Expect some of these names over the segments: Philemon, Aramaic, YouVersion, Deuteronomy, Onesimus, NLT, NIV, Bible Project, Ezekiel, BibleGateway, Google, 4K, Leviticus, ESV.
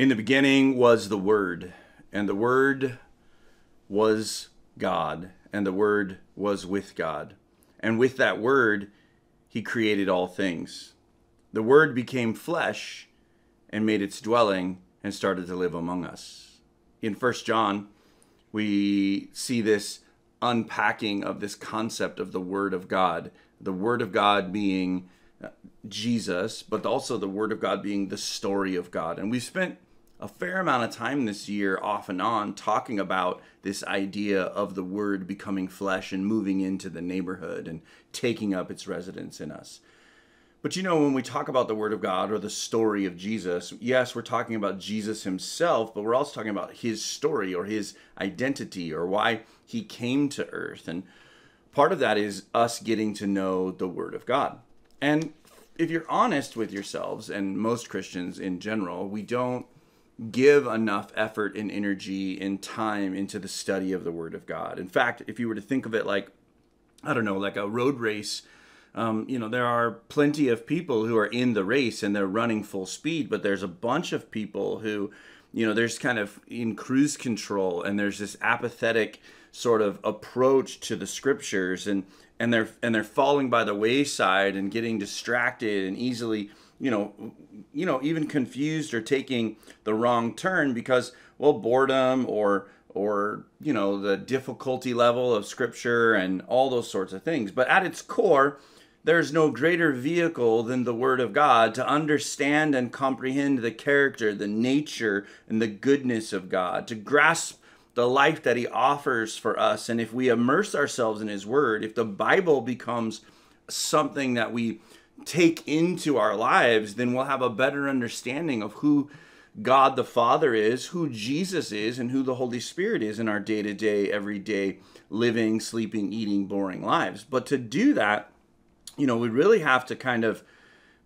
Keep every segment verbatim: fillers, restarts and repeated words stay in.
In the beginning was the Word, and the Word was God, and the Word was with God. And with that Word, he created all things. The Word became flesh and made its dwelling and started to live among us. In First John, we see this unpacking of this concept of the Word of God. The Word of God being Jesus, but also the Word of God being the story of God. And we've spent a fair amount of time this year off and on talking about this idea of the Word becoming flesh and moving into the neighborhood and taking up its residence in us. But you know, when we talk about the Word of God or the story of Jesus, yes, we're talking about Jesus himself, but we're also talking about his story or his identity or why he came to earth. And part of that is us getting to know the Word of God. And if you're honest with yourselves, and most Christians in general, we don't give enough effort and energy and time into the study of the Word of God. In fact, if you were to think of it like, I don't know, like a road race, Um, you know, there are plenty of people who are in the race and they're running full speed, but there's a bunch of people who, you know, there's kind of in cruise control, and there's this apathetic sort of approach to the scriptures, and, and they're, and they're falling by the wayside and getting distracted and easily, you know, you know, even confused or taking the wrong turn because, well, boredom or, or, you know, the difficulty level of scripture and all those sorts of things. But at its core, there's no greater vehicle than the Word of God to understand and comprehend the character, the nature, and the goodness of God, to grasp the life that he offers for us. And if we immerse ourselves in his Word, if the Bible becomes something that we take into our lives, then we'll have a better understanding of who God the Father is, who Jesus is, and who the Holy Spirit is in our day-to-day, everyday living, sleeping, eating, boring lives. But to do that, you know, we really have to kind of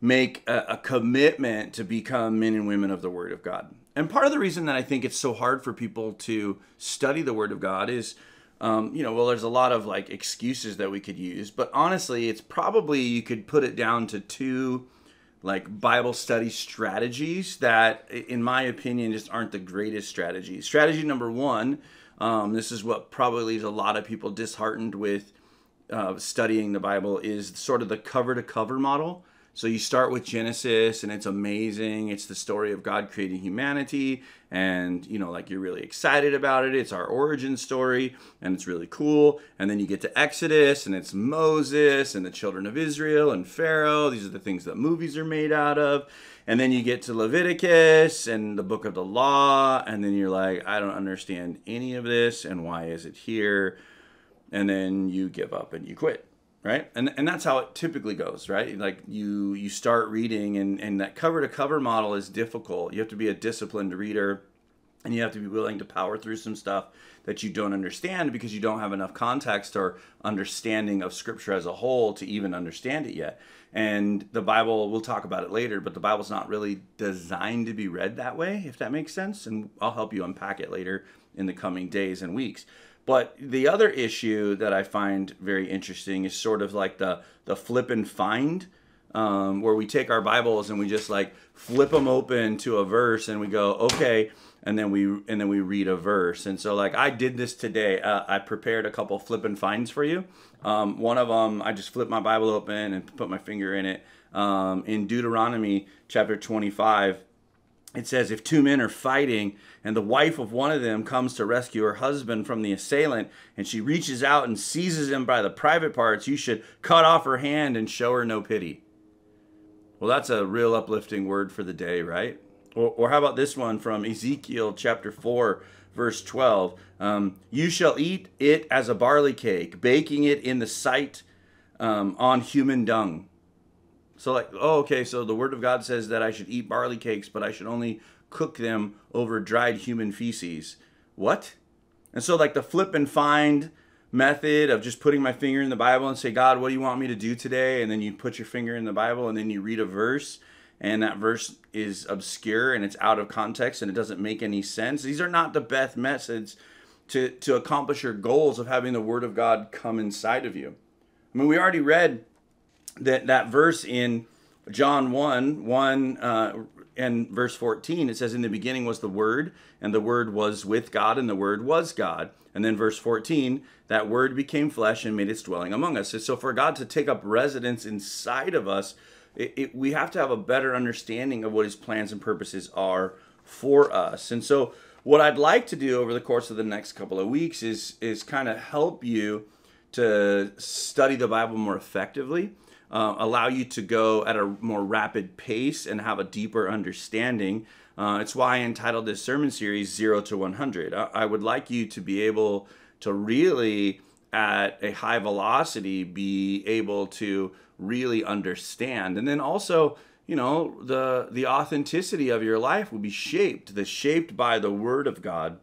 make a, a commitment to become men and women of the Word of God. And part of the reason that I think it's so hard for people to study the Word of God is, um, you know, well, there's a lot of like excuses that we could use, but honestly, it's probably, you could put it down to two like Bible study strategies that, in my opinion, just aren't the greatest strategies. Strategy number one, um, this is what probably leaves a lot of people disheartened with Uh, studying the Bible, is sort of the cover-to-cover model. So you start with Genesis, and it's amazing. It's the story of God creating humanity, and you know, like, you're really excited about it. It's our origin story, and it's really cool. And then you get to Exodus, and it's Moses and the children of Israel and Pharaoh. These are the things that movies are made out of. And then you get to Leviticus and the book of the law, and then you're like, I don't understand any of this, and why is it here? And then you give up and you quit, right? And, and that's how it typically goes, right? Like, you, you start reading, and, and that cover-to-cover model is difficult. You have to be a disciplined reader, and you have to be willing to power through some stuff that you don't understand because you don't have enough context or understanding of Scripture as a whole to even understand it yet. And the Bible, we'll talk about it later, but the Bible's not really designed to be read that way, if that makes sense. And I'll help you unpack it later in the coming days and weeks. But the other issue that I find very interesting is sort of like the, the flip and find, um, where we take our Bibles and we just like flip them open to a verse and we go, okay, and then we and then we read a verse. And so like, I did this today. Uh, I prepared a couple flip and finds for you. Um, one of them, I just flipped my Bible open and put my finger in it. Um, in Deuteronomy chapter twenty-five, it says, if two men are fighting and the wife of one of them comes to rescue her husband from the assailant and she reaches out and seizes him by the private parts, you should cut off her hand and show her no pity. Well, that's a real uplifting word for the day, right? Or, or how about this one from Ezekiel chapter four, verse twelve. Um, you shall eat it as a barley cake, baking it in the sight um, on human dung. So like, oh, okay, so the Word of God says that I should eat barley cakes, but I should only cook them over dried human feces. What? And so like the flip and find method of just putting my finger in the Bible and say, God, what do you want me to do today? And then you put your finger in the Bible and then you read a verse, and that verse is obscure and it's out of context and it doesn't make any sense. These are not the best methods to, to accomplish your goals of having the Word of God come inside of you. I mean, we already read that that verse in John one, one uh, and verse fourteen, it says, in the beginning was the Word, and the Word was with God, and the Word was God. And then verse fourteen, that Word became flesh and made its dwelling among us. And so for God to take up residence inside of us, it, it, we have to have a better understanding of what his plans and purposes are for us. And so what I'd like to do over the course of the next couple of weeks is, is kind of help you to study the Bible more effectively, uh, allow you to go at a more rapid pace and have a deeper understanding. Uh, it's why I entitled this sermon series, zero to one hundred. I, I would like you to be able to really, at a high velocity, be able to really understand. And then also, you know, the, the authenticity of your life will be shaped, the shaped by the Word of God.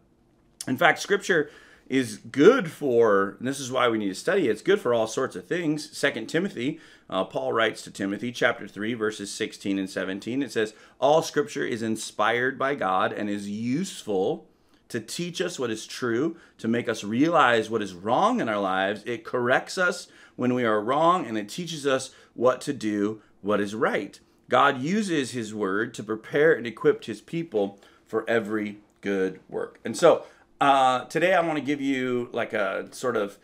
In fact, Scripture is good for, and this is why we need to study it, it's good for all sorts of things. Second Timothy, uh, Paul writes to Timothy, chapter three, verses sixteen and seventeen. It says, all Scripture is inspired by God and is useful to teach us what is true, to make us realize what is wrong in our lives. It corrects us when we are wrong, and it teaches us what to do, what is right. God uses his word to prepare and equip his people for every good work. And so uh, today I want to give you like a sort of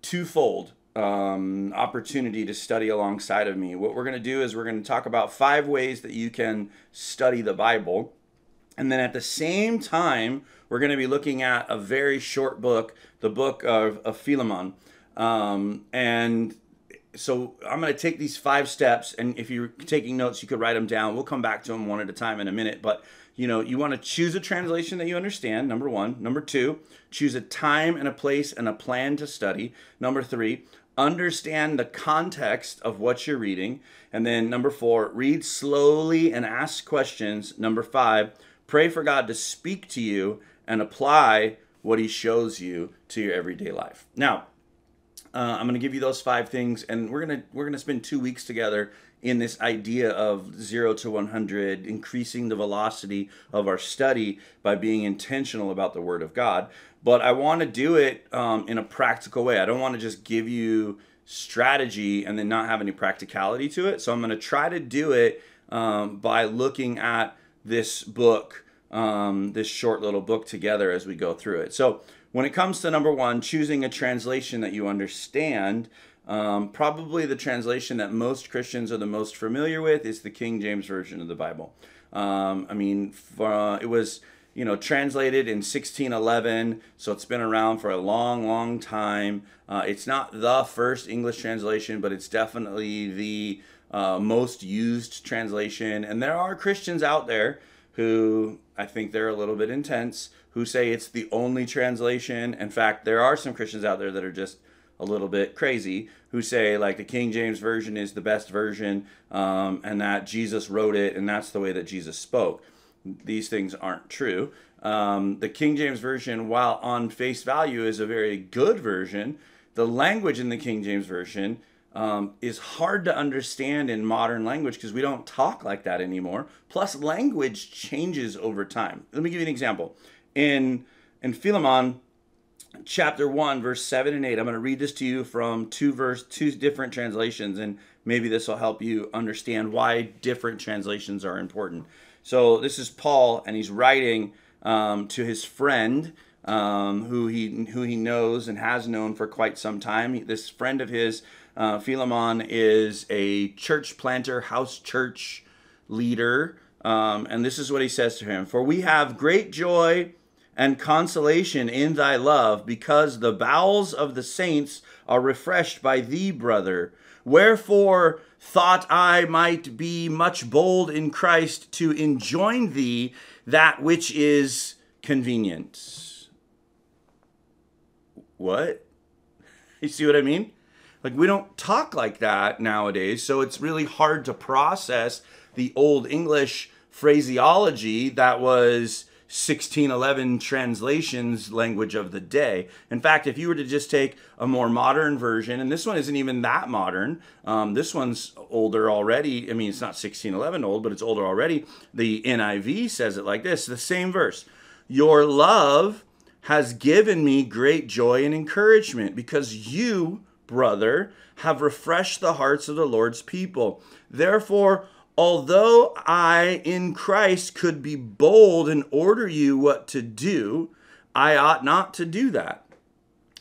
twofold um, opportunity to study alongside of me. What we're going to do is we're going to talk about five ways that you can study the Bible. And then at the same time, we're going to be looking at a very short book, the book of, of Philemon. Um, and So I'm going to take these five steps, and if you're taking notes, you could write them down. We'll come back to them one at a time in a minute. But, you know, you want to choose a translation that you understand, number one. Number two, choose a time and a place and a plan to study. Number three, understand the context of what you're reading. And then number four, read slowly and ask questions. Number five, pray for God to speak to you and apply what he shows you to your everyday life. Now, Uh, I'm going to give you those five things, and we're going to we're going to spend two weeks together in this idea of zero to one hundred, increasing the velocity of our study by being intentional about the Word of God. But I want to do it um, in a practical way. I don't want to just give you strategy and then not have any practicality to it. So I'm going to try to do it um, by looking at this book, um, this short little book together as we go through it. So when it comes to number one, choosing a translation that you understand, um, probably the translation that most Christians are the most familiar with is the King James Version of the Bible. Um, I mean, for, uh, it was, you know, translated in sixteen eleven, so it's been around for a long, long time. Uh, it's not the first English translation, but it's definitely the uh, most used translation. And there are Christians out there who, I think they're a little bit intense, who say it's the only translation. In fact, there are some Christians out there that are just a little bit crazy, who say like the King James Version is the best version, um, and that Jesus wrote it, and that's the way that Jesus spoke. These things aren't true. Um, the King James Version, while on face value is a very good version, the language in the King James Version Um, is hard to understand in modern language because we don't talk like that anymore. Plus, language changes over time. Let me give you an example. In, in Philemon, chapter one, verse seven and eight, I'm going to read this to you from two, verse, two different translations, and maybe this will help you understand why different translations are important. So this is Paul, and he's writing um, to his friend um, who, he, who he knows and has known for quite some time. This friend of his, Uh, Philemon, is a church planter, house church leader, um, and this is what he says to him. For we have great joy and consolation in thy love, because the bowels of the saints are refreshed by thee, brother. Wherefore thought I might be much bold in Christ to enjoin thee that which is convenient. What? You see what I mean? Like, we don't talk like that nowadays, so it's really hard to process the Old English phraseology that was sixteen eleven translations language of the day. In fact, if you were to just take a more modern version, and this one isn't even that modern, um, this one's older already. I mean, it's not sixteen eleven old, but it's older already. The N I V says it like this, the same verse. Your love has given me great joy and encouragement, because you, brother, have refreshed the hearts of the Lord's people. Therefore, Although I in Christ could be bold and order you what to do, I ought not to do that.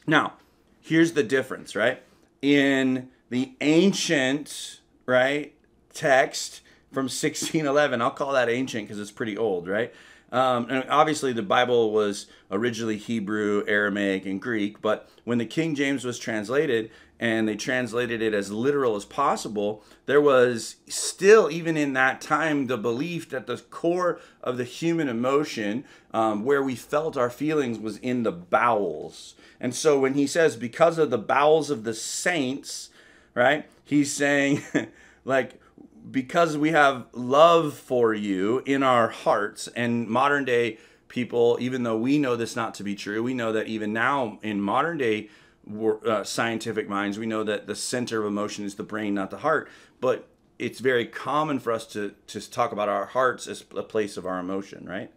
Now, here's the difference, right? In the ancient, right, text from sixteen eleven, I'll call that ancient because it's pretty old, right? Um, and obviously the Bible was originally Hebrew, Aramaic, and Greek, but when the King James was translated and they translated it as literal as possible, there was still, even in that time, the belief that the core of the human emotion, um, where we felt our feelings, was in the bowels. And so when he says, because of the bowels of the saints, right, he's saying, like, because we have love for you in our hearts. And modern day people, even though we know this not to be true, we know that even now in modern day uh, scientific minds, we know that the center of emotion is the brain, not the heart. But it's very common for us to, to talk about our hearts as a place of our emotion, right?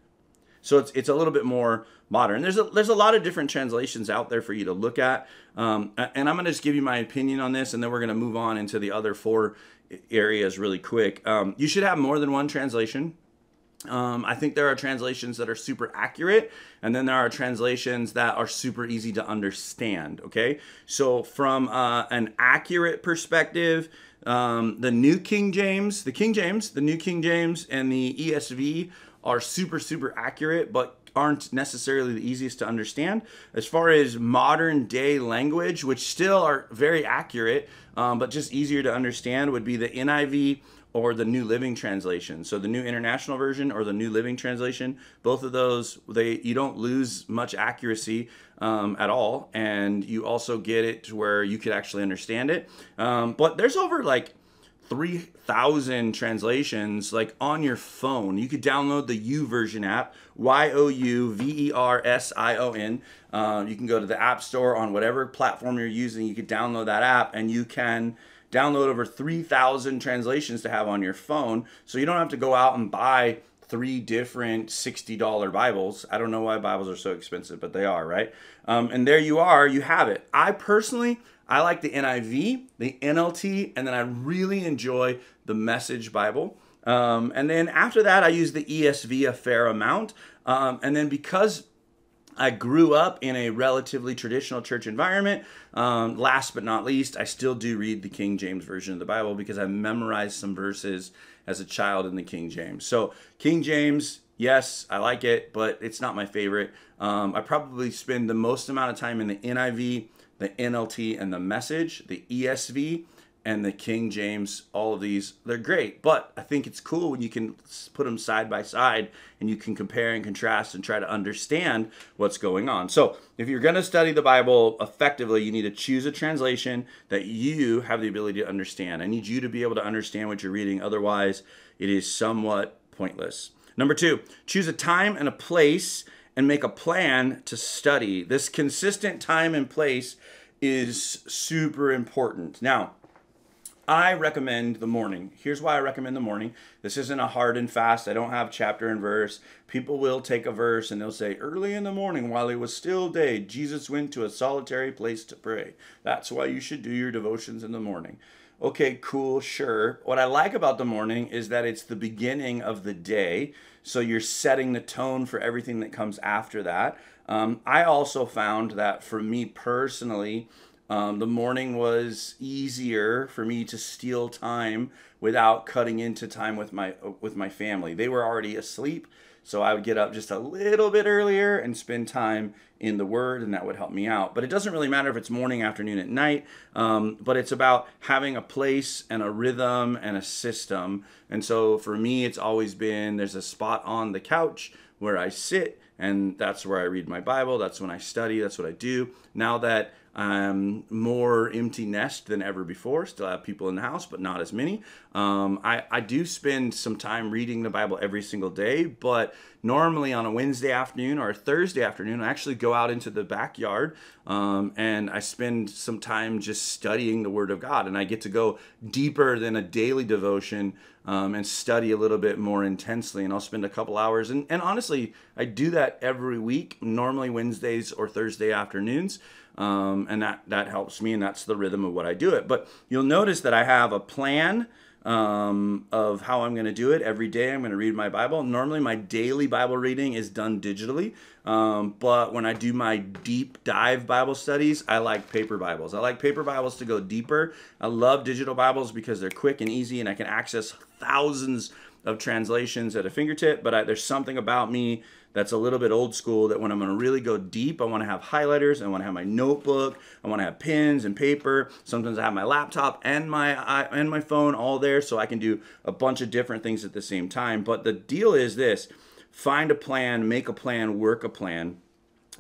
So it's, it's a little bit more modern. There's a, there's a lot of different translations out there for you to look at. Um, and I'm going to just give you my opinion on this, and then we're going to move on into the other four areas really quick. Um, you should have more than one translation. Um, I think there are translations that are super accurate, and then there are translations that are super easy to understand, okay? So from uh, an accurate perspective, um, the New King James, the King James, the New King James, and the E S V are super, super accurate, but aren't necessarily the easiest to understand. As far as modern day language, which still are very accurate, um, but just easier to understand, would be the N I V or the New Living Translation. So the New International Version or the New Living Translation, both of those, they you don't lose much accuracy um, at all, and you also get it to where you could actually understand it. Um, but there's over like three thousand translations, like, on your phone. You could download the YouVersion app, Y O U V E R S I O N. Uh, you can go to the App Store on whatever platform you're using. You could download that app, and you can download over three thousand translations to have on your phone. So you don't have to go out and buy three different sixty dollar Bibles. I don't know why Bibles are so expensive, but they are, right? Um, and there you are. You have it. I personally... I like the N I V, the N L T, and then I really enjoy the Message Bible. Um, and then after that, I use the E S V a fair amount. Um, and then because I grew up in a relatively traditional church environment, um, last but not least, I still do read the King James Version of the Bible because I memorized some verses as a child in the King James. So King James, yes, I like it, but it's not my favorite. Um, I probably spend the most amount of time in the N I V, the N L T and the Message, the E S V and the King James. All of these, they're great, but I think it's cool when you can put them side by side and you can compare and contrast and try to understand what's going on. So if you're going to study the Bible effectively, you need to choose a translation that you have the ability to understand. I need you to be able to understand what you're reading. Otherwise, it is somewhat pointless. Number two, choose a time and a place and make a plan to study. This consistent time and place is super important. Now, I recommend the morning. Here's why I recommend the morning. This isn't a hard and fast. I don't have chapter and verse. People will take a verse and they'll say, early in the morning while it was still day, Jesus went to a solitary place to pray. That's why you should do your devotions in the morning. Okay, cool, sure. What I like about the morning is that it's the beginning of the day, so you're setting the tone for everything that comes after that. Um, I also found that for me personally, um, the morning was easier for me to steal time without cutting into time with my, with my family. They were already asleep, so I would get up just a little bit earlier and spend time in the Word, and that would help me out. But it doesn't really matter if it's morning, afternoon, at night, um, but it's about having a place and a rhythm and a system. And so for me, it's always been, there's a spot on the couch where I sit, and that's where I read my Bible. That's when I study. That's what I do. Now that I'm more empty nest than ever before, still have people in the house, but not as many. Um, I, I do spend some time reading the Bible every single day, but normally on a Wednesday afternoon or a Thursday afternoon, I actually go out into the backyard um, and I spend some time just studying the Word of God. And I get to go deeper than a daily devotion um, and study a little bit more intensely. And I'll spend a couple hours. And, and honestly, I do that every week, normally Wednesdays or Thursday afternoons. Um, and that, that helps me, and that's the rhythm of what I do it. But you'll notice that I have a plan, um, of how I'm going to do it. Every day I'm going to read my Bible. Normally my daily Bible reading is done digitally, um, but when I do my deep dive Bible studies, I like paper Bibles. I like paper Bibles to go deeper. I love digital Bibles because they're quick and easy, and I can access thousands of translations at a fingertip, but I, there's something about me that's a little bit old school that when I'm going to really go deep, I want to have highlighters, I want to have my notebook, I want to have pens and paper. Sometimes I have my laptop and my and my phone all there, so I can do a bunch of different things at the same time. But the deal is this: find a plan, make a plan, work a plan.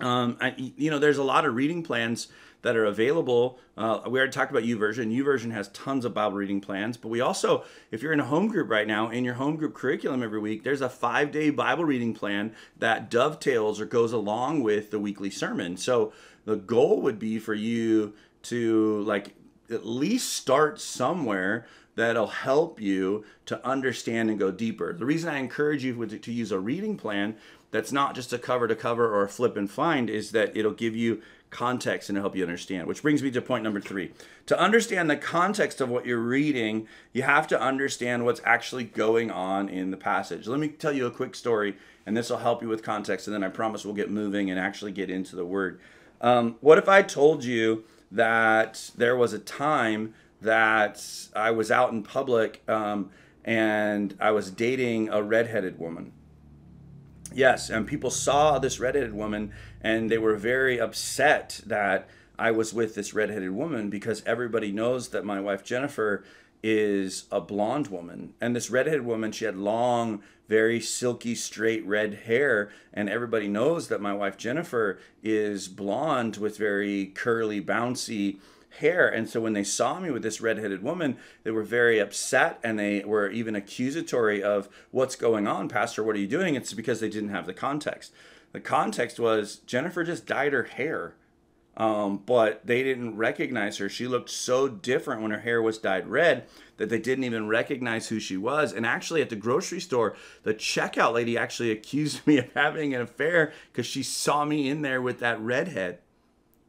Um, I, you know, there's a lot of reading plans that are available. Uh, we already talked about YouVersion. YouVersion has tons of Bible reading plans, but we also, if you're in a home group right now, in your home group curriculum every week, there's a five-day Bible reading plan that dovetails or goes along with the weekly sermon. So the goal would be for you to like at least start somewhere that'll help you to understand and go deeper. The reason I encourage you to use a reading plan that's not just a cover to cover or a flip and find is that it'll give you context and it'll help you understand, which brings me to point number three. To understand the context of what you're reading, you have to understand what's actually going on in the passage. Let me tell you a quick story, and this will help you with context, and then I promise we'll get moving and actually get into the word. Um, what if I told you that there was a time that I was out in public um, and I was dating a redheaded woman? Yes, and people saw this redheaded woman, and they were very upset that I was with this redheaded woman, because everybody knows that my wife Jennifer is a blonde woman. And this redheaded woman, she had long, very silky, straight red hair, and everybody knows that my wife Jennifer is blonde with very curly, bouncy hair. And so when they saw me with this redheaded woman, they were very upset, and they were even accusatory of, "What's going on, Pastor? What are you doing?" It's because they didn't have the context. The context was Jennifer just dyed her hair, um, but they didn't recognize her. She looked so different when her hair was dyed red that they didn't even recognize who she was. And actually at the grocery store, the checkout lady actually accused me of having an affair because she saw me in there with that redhead.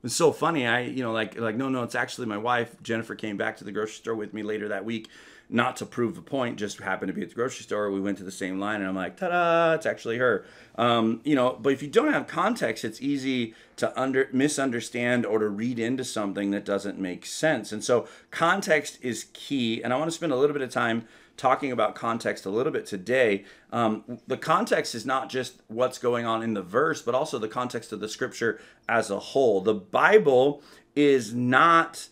It's so funny. I, you know, like, like, no, no, it's actually my wife. Jennifer came back to the grocery store with me later that week, not to prove a point, just happened to be at the grocery store. We went to the same line, and I'm like, ta-da, it's actually her. Um, you know, but if you don't have context, it's easy to under misunderstand or to read into something that doesn't make sense. And so context is key. And I want to spend a little bit of time talking about context a little bit today. Um, the context is not just what's going on in the verse, but also the context of the scripture as a whole. The Bible is not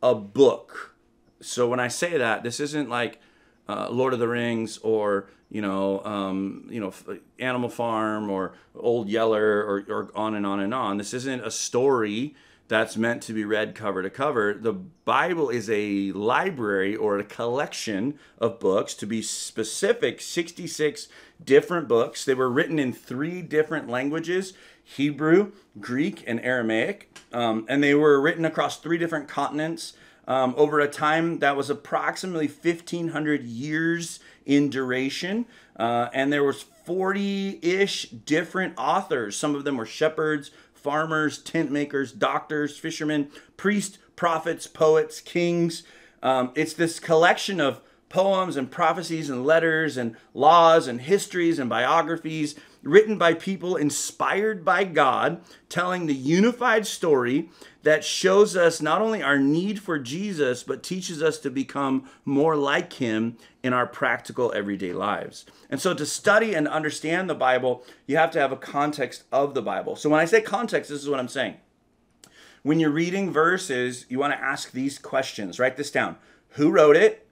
a book. So when I say that, this isn't like uh, Lord of the Rings or, you know, um, you know, Animal Farm or Old Yeller or, or on and on and on. This isn't a story that's meant to be read cover to cover. The Bible is a library or a collection of books, to be specific, sixty-six different books. They were written in three different languages: Hebrew, Greek, and Aramaic. Um, and they were written across three different continents um, over a time that was approximately fifteen hundred years in duration. Uh, and there was forty-ish different authors. Some of them were shepherds, farmers, tent makers, doctors, fishermen, priests, prophets, poets, kings. Um, it's this collection of poems and prophecies and letters and laws and histories and biographies written by people inspired by God, telling the unified story that shows us not only our need for Jesus, but teaches us to become more like him in our practical everyday lives. And so to study and understand the Bible, you have to have a context of the Bible. So when I say context, this is what I'm saying. When you're reading verses, you want to ask these questions. Write this down. Who wrote it?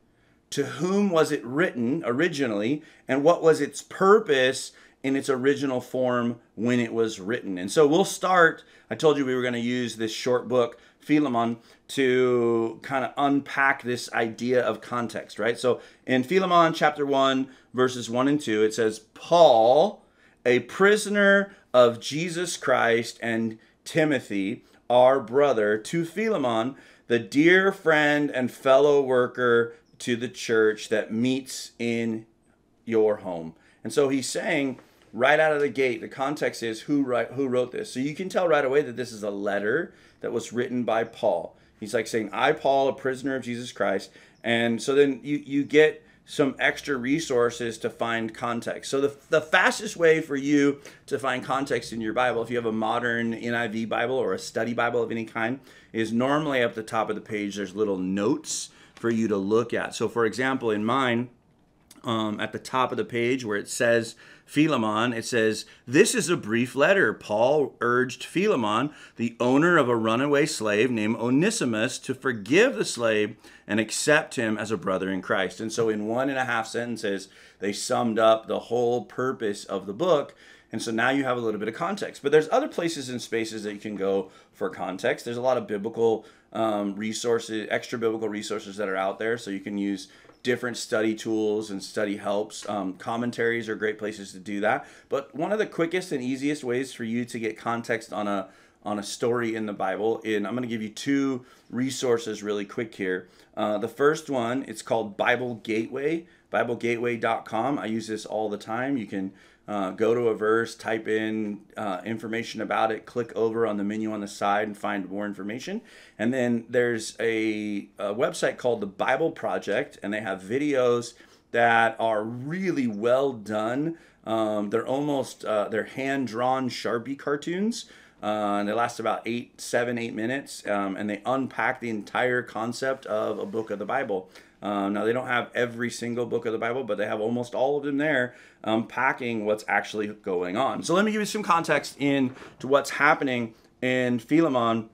To whom was it written originally? And what was its purpose in its original form when it was written? And so we'll start, I told you we were going to use this short book, Philemon, to kind of unpack this idea of context, right? So in Philemon chapter one, verses one and two, it says, Paul, a prisoner of Jesus Christ, and Timothy, our brother, to Philemon, the dear friend and fellow worker to the church that meets in your home. And so he's saying, right out of the gate, the context is who write, who wrote this. So you can tell right away that this is a letter that was written by Paul. He's like saying, I, Paul, a prisoner of Jesus Christ, And so then you, you get some extra resources to find context. So the, the fastest way for you to find context in your Bible, if you have a modern N I V Bible or a study Bible of any kind, is normally up the top of the page there's little notes for you to look at. So for example, in mine, um, at the top of the page where it says Philemon, it says, "This is a brief letter. Paul urged Philemon, the owner of a runaway slave named Onesimus, to forgive the slave and accept him as a brother in Christ." And so in one and a half sentences, they summed up the whole purpose of the book. And so now you have a little bit of context. But there's other places and spaces that you can go for context. There's a lot of biblical um, resources, extra biblical resources that are out there. So you can use different study tools and study helps. Um, commentaries are great places to do that. But one of the quickest and easiest ways for you to get context on a on a story in the Bible, and I'm going to give you two resources really quick here. Uh, the first one, it's called Bible Gateway, Bible Gateway dot com. I use this all the time. You can uh, go to a verse, type in uh, information about it, click over on the menu on the side and find more information. And then there's a, a website called the Bible Project, and they have videos that are really well done. Um, they're almost, uh, they're hand-drawn Sharpie cartoons. Uh, and they last about eight, seven, eight minutes, um, and they unpack the entire concept of a book of the Bible. Uh, now, they don't have every single book of the Bible, but they have almost all of them there unpacking what's actually going on. So let me give you some context in to what's happening in Philemon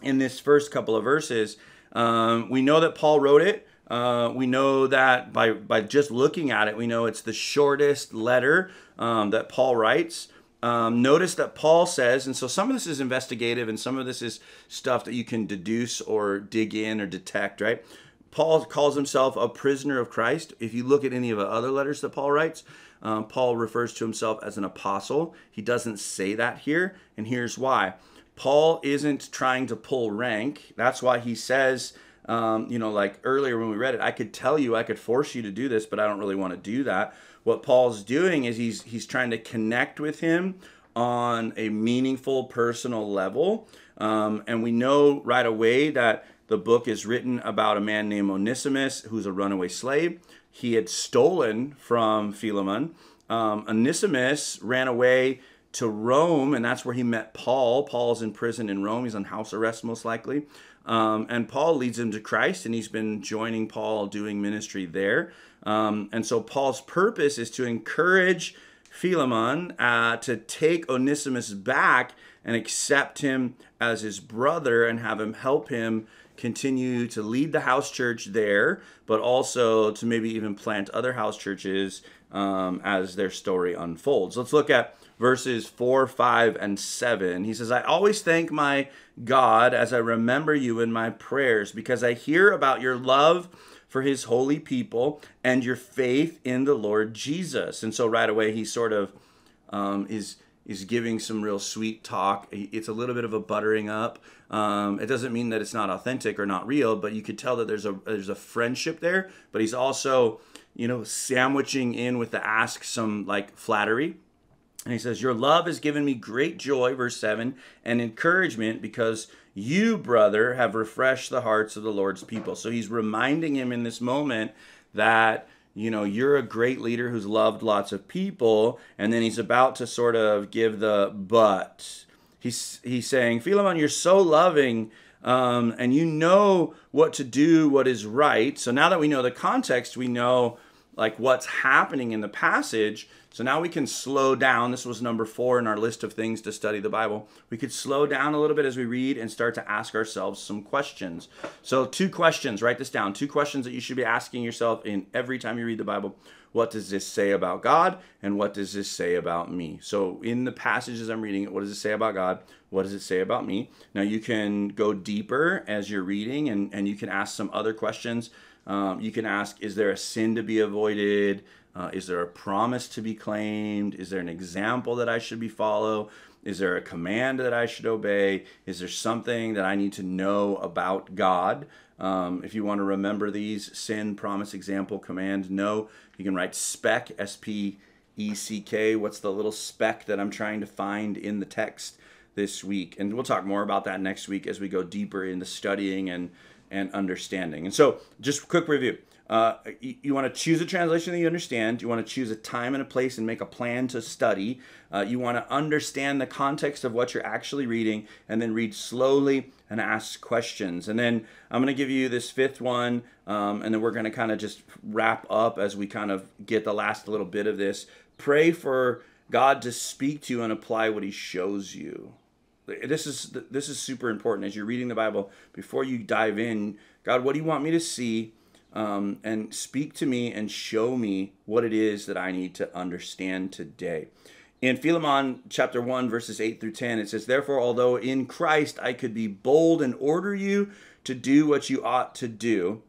in this first couple of verses. Um, we know that Paul wrote it. Uh, we know that by, by just looking at it, we know it's the shortest letter um, that Paul writes. Um, notice that Paul says, and so some of this is investigative and some of this is stuff that you can deduce or dig in or detect, right? Paul calls himself a prisoner of Christ. If you look at any of the other letters that Paul writes, um, Paul refers to himself as an apostle. He doesn't say that here, and here's why. Paul isn't trying to pull rank. That's why he says, um, you know, like earlier when we read it, I could tell you, I could force you to do this, but I don't really want to do that. What Paul's doing is he's he's trying to connect with him on a meaningful personal level. Um, and we know right away that the book is written about a man named Onesimus, who's a runaway slave. He had stolen from Philemon. Um, Onesimus ran away to Rome, and that's where he met Paul. Paul's in prison in Rome. He's on house arrest most likely. Um, and Paul leads him to Christ, and he's been joining Paul doing ministry there. Um, and so Paul's purpose is to encourage Philemon uh, to take Onesimus back and accept him as his brother and have him help him continue to lead the house church there, but also to maybe even plant other house churches um, as their story unfolds. Let's look at verses four, five, and seven. He says, "I always thank my God as I remember you in my prayers because I hear about your love for his holy people and your faith in the Lord Jesus." And so right away, he sort of um, is, is giving some real sweet talk. It's a little bit of a buttering up. Um, it doesn't mean that it's not authentic or not real, but you could tell that there's a, there's a friendship there, but he's also, you know, sandwiching in with the ask some like flattery. And he says, "Your love has given me great joy," verse seven, "and encouragement because you, brother, have refreshed the hearts of the Lord's people." So he's reminding him in this moment that, you know, you're a great leader who's loved lots of people. And then he's about to sort of give the but. He's, he's saying, "Philemon, you're so loving um, and you know what to do, what is right." So now that we know the context, we know like what's happening in the passage. So now we can slow down. This was number four in our list of things to study the Bible. We could slow down a little bit as we read and start to ask ourselves some questions. So two questions, write this down. Two questions that you should be asking yourself in every time you read the Bible. What does this say about God? And what does this say about me? So in the passages I'm reading, what does it say about God? What does it say about me? Now you can go deeper as you're reading and, and you can ask some other questions. Um, you can ask, is there a sin to be avoided? Uh, is there a promise to be claimed? Is there an example that I should be follow? Is there a command that I should obey? Is there something that I need to know about God? Um, if you want to remember these, sin, promise, example, command, no. You can write speck, S P E C K. What's the little speck that I'm trying to find in the text this week? And we'll talk more about that next week as we go deeper into studying and and understanding. And so just quick review. Uh, you, you want to choose a translation that you understand. You want to choose a time and a place and make a plan to study. Uh, you want to understand the context of what you're actually reading, and then read slowly and ask questions. And then I'm going to give you this fifth one, um, and then we're going to kind of just wrap up as we kind of get the last little bit of this. Pray for God to speak to you and apply what he shows you. This is, this is super important as you're reading the Bible. Before you dive in, God, what do you want me to see? Um, and speak to me and show me what it is that I need to understand today. In Philemon chapter one, verses eight through ten, it says, "Therefore, although in Christ I could be bold and order you to do what you ought to do,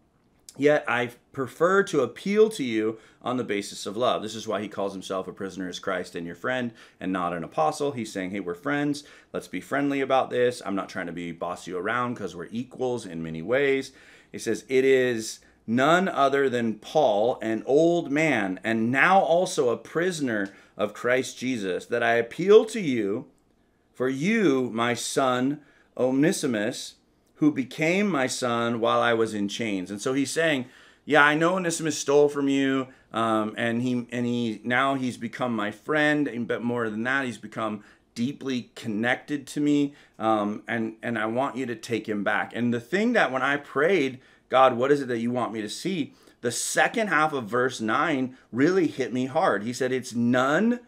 yet I prefer to appeal to you on the basis of love." This is why he calls himself a prisoner is Christ and your friend and not an apostle. He's saying, hey, we're friends. Let's be friendly about this. I'm not trying to be boss you around because we're equals in many ways. He says, it is none other than Paul, an old man, and now also a prisoner of Christ Jesus, that I appeal to you for you, my son, Onesimus, who became my son while I was in chains. And so he's saying, yeah, I know Onesimus stole from you, um, and he and he now he's become my friend, and but more than that, he's become deeply connected to me, um, and, and I want you to take him back. And the thing that when I prayed, God, what is it that you want me to see? The second half of verse nine really hit me hard. He said, it's none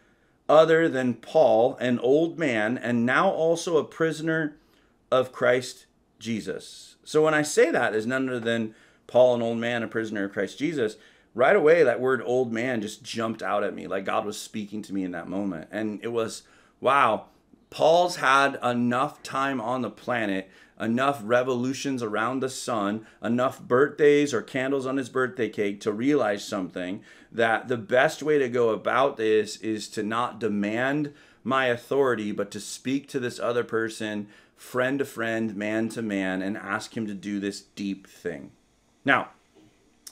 other than Paul, an old man, and now also a prisoner of Christ Jesus. So when I say that, is none other than Paul, an old man, a prisoner of Christ Jesus, right away that word old man just jumped out at me, like God was speaking to me in that moment. And it was, wow, Paul's had enough time on the planet, enough revolutions around the sun, enough birthdays or candles on his birthday cake to realize something, that the best way to go about this is to not demand my authority, but to speak to this other person, friend to friend, man to man, and ask him to do this deep thing. Now,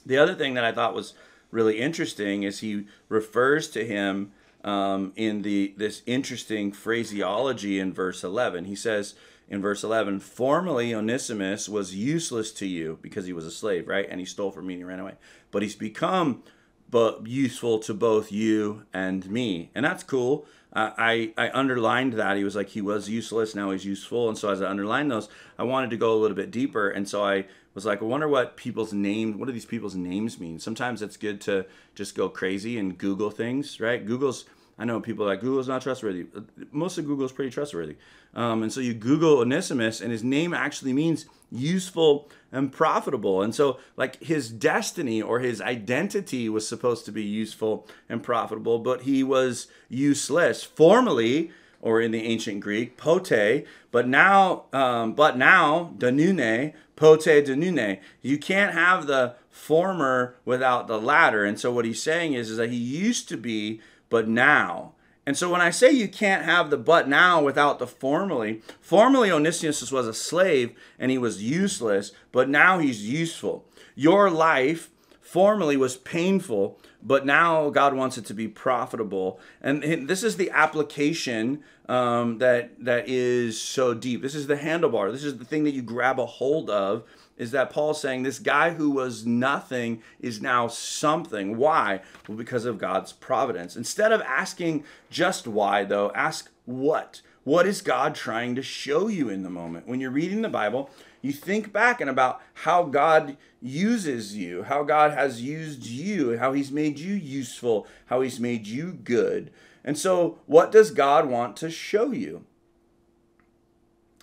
the other thing that I thought was really interesting is he refers to him um, in the this interesting phraseology in verse eleven. He says, in verse eleven, formerly Onesimus was useless to you because he was a slave, right? And he stole from me and he ran away. But he's become but useful to both you and me. And that's cool. Uh, I, I underlined that. He was like, he was useless, now he's useful. And so as I underlined those, I wanted to go a little bit deeper. And so I was like, I wonder what people's names, what do these people's names mean? Sometimes it's good to just go crazy and Google things, right? Google's, I know people are like, Google's not trustworthy. Most of Google's pretty trustworthy. Um, and so you Google Onesimus, and his name actually means useful and profitable. And so like his destiny or his identity was supposed to be useful and profitable, but he was useless. Formerly, or in the ancient Greek, pote, but now, um, but now, danune, pote danune. You can't have the former without the latter. And so what he's saying is, is that he used to be, but now. And so when I say you can't have the but now without the formerly, formerly Onesimus was a slave and he was useless, but now he's useful. Your life formerly was painful, but now God wants it to be profitable. And this is the application um, that that is so deep. This is the handlebar. This is the thing that you grab a hold of, is that Paul's saying this guy who was nothing is now something. Why? Well, because of God's providence. Instead of asking just why, though, ask what? What is God trying to show you in the moment? When you're reading the Bible, you think back and about how God uses you, how God has used you, how he's made you useful, how he's made you good. And so what does God want to show you?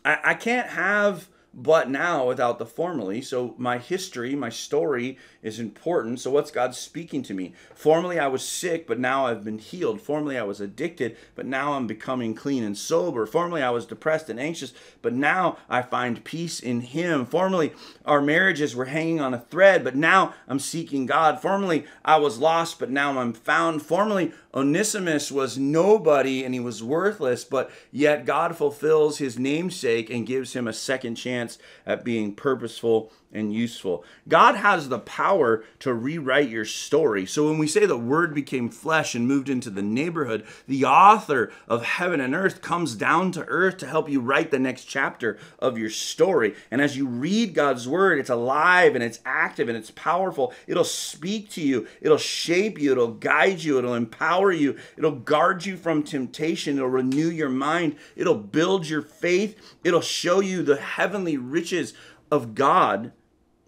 I, I can't have but now without the formerly. So my history, my story is important. So what's God speaking to me? Formerly I was sick, but now I've been healed. Formerly I was addicted, but now I'm becoming clean and sober. Formerly I was depressed and anxious, but now I find peace in him. Formerly our marriages were hanging on a thread, but now I'm seeking God. Formerly I was lost, but now I'm found. Formerly Onesimus was nobody and he was worthless, but yet God fulfills his namesake and gives him a second chance chance at being purposeful and useful. God has the power to rewrite your story. So when we say the Word became flesh and moved into the neighborhood, the author of heaven and earth comes down to earth to help you write the next chapter of your story. And as you read God's Word, it's alive and it's active and it's powerful. It'll speak to you. It'll shape you. It'll guide you. It'll empower you. It'll guard you from temptation. It'll renew your mind. It'll build your faith. It'll show you the heavenly riches of God.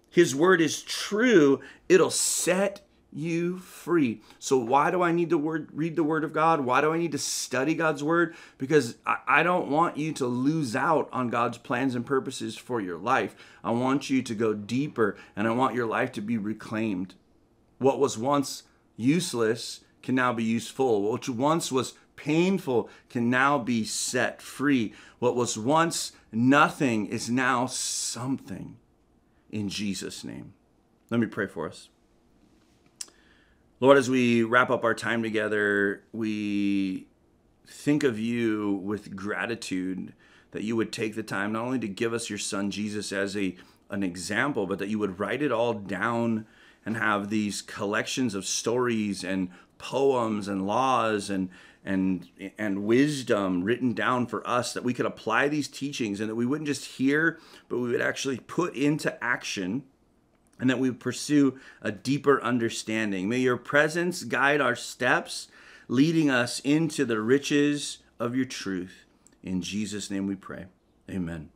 His word is true. It'll set you free. So why do I need to word, read the word of God? Why do I need to study God's word? Because I, I don't want you to lose out on God's plans and purposes for your life. I want you to go deeper, and I want your life to be reclaimed. What was once useless can now be useful. What once was painful can now be set free. What was once nothing is now something. In Jesus' name. Let me pray for us. Lord, as we wrap up our time together, we think of you with gratitude, that you would take the time not only to give us your son Jesus as a an example, but that you would write it all down and have these collections of stories and poems and laws and and and wisdom written down for us, that we could apply these teachings, and that we wouldn't just hear, but we would actually put into action, and that we would pursue a deeper understanding. May your presence guide our steps, leading us into the riches of your truth. In Jesus' name we pray. Amen.